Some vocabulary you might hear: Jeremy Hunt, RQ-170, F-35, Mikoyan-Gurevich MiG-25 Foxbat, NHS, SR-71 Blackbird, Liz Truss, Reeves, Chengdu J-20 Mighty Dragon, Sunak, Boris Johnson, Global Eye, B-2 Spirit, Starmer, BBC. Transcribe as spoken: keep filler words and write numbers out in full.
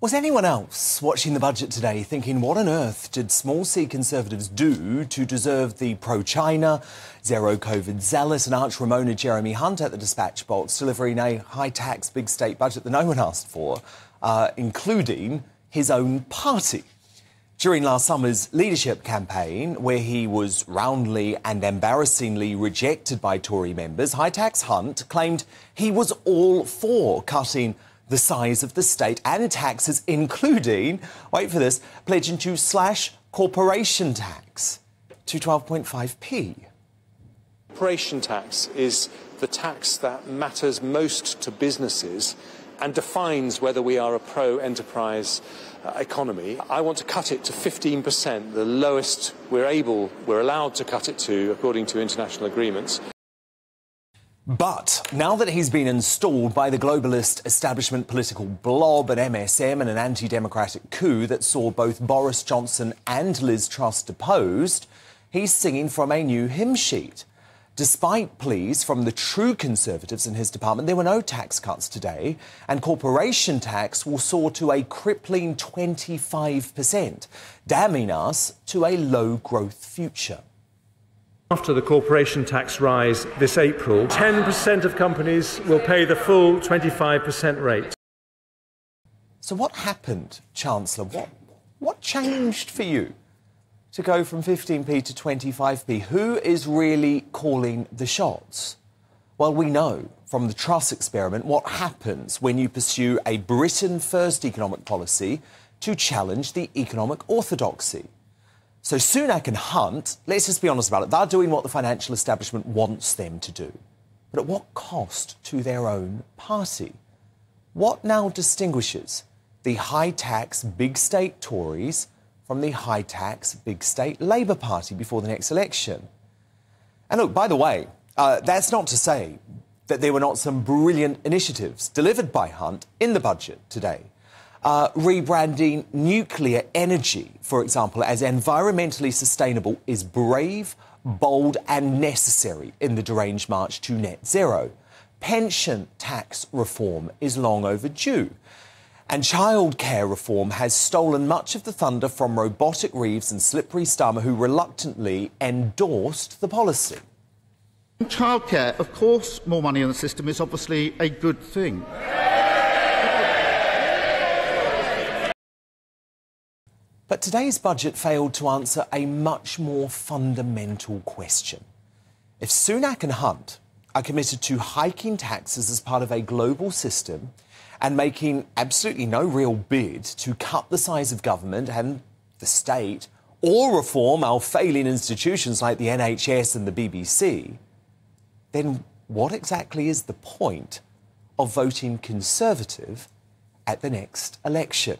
Was anyone else watching the budget today thinking, what on earth did small C Conservatives do to deserve the pro-China, zero-COVID zealot and arch-Ramona Jeremy Hunt at the dispatch box delivering a high-tax, big-state budget that no one asked for, uh, including his own party? During last summer's leadership campaign, where he was roundly and embarrassingly rejected by Tory members, high-tax Hunt claimed he was all for cutting the size of the state and taxes, including, wait for this, pledging to slash corporation tax to twelve point five p. Corporation tax is the tax that matters most to businesses and defines whether we are a pro-enterprise uh, economy. I want to cut it to fifteen percent, the lowest we're able, we're allowed to cut it to, according to international agreements. But now that he's been installed by the globalist establishment political blob and M S M in an anti-democratic coup that saw both Boris Johnson and Liz Truss deposed, he's singing from a new hymn sheet. Despite pleas from the true Conservatives in his department, there were no tax cuts today, and corporation tax will soar to a crippling twenty-five percent, damning us to a low-growth future. After the corporation tax rise this April, ten percent of companies will pay the full twenty-five percent rate. So what happened, Chancellor? What, what changed for you to go from fifteen p to twenty-five p? Who is really calling the shots? Well, we know from the Truss experiment what happens when you pursue a Britain-first economic policy to challenge the economic orthodoxy. So Sunak and Hunt, let's just be honest about it, they're doing what the financial establishment wants them to do. But at what cost to their own party? What now distinguishes the high-tax, big-state Tories from the high-tax, big-state Labour Party before the next election? And look, by the way, uh, that's not to say that there were not some brilliant initiatives delivered by Hunt in the budget today. Uh, rebranding nuclear energy, for example, as environmentally sustainable is brave, bold and necessary in the deranged march to net zero. Pension tax reform is long overdue. And childcare reform has stolen much of the thunder from robotic Reeves and slippery Starmer, who reluctantly endorsed the policy. Childcare, of course, more money in the system is obviously a good thing. But today's budget failed to answer a much more fundamental question. If Sunak and Hunt are committed to hiking taxes as part of a global system and making absolutely no real bid to cut the size of government and the state or reform our failing institutions like the N H S and the B B C, then what exactly is the point of voting Conservative at the next election?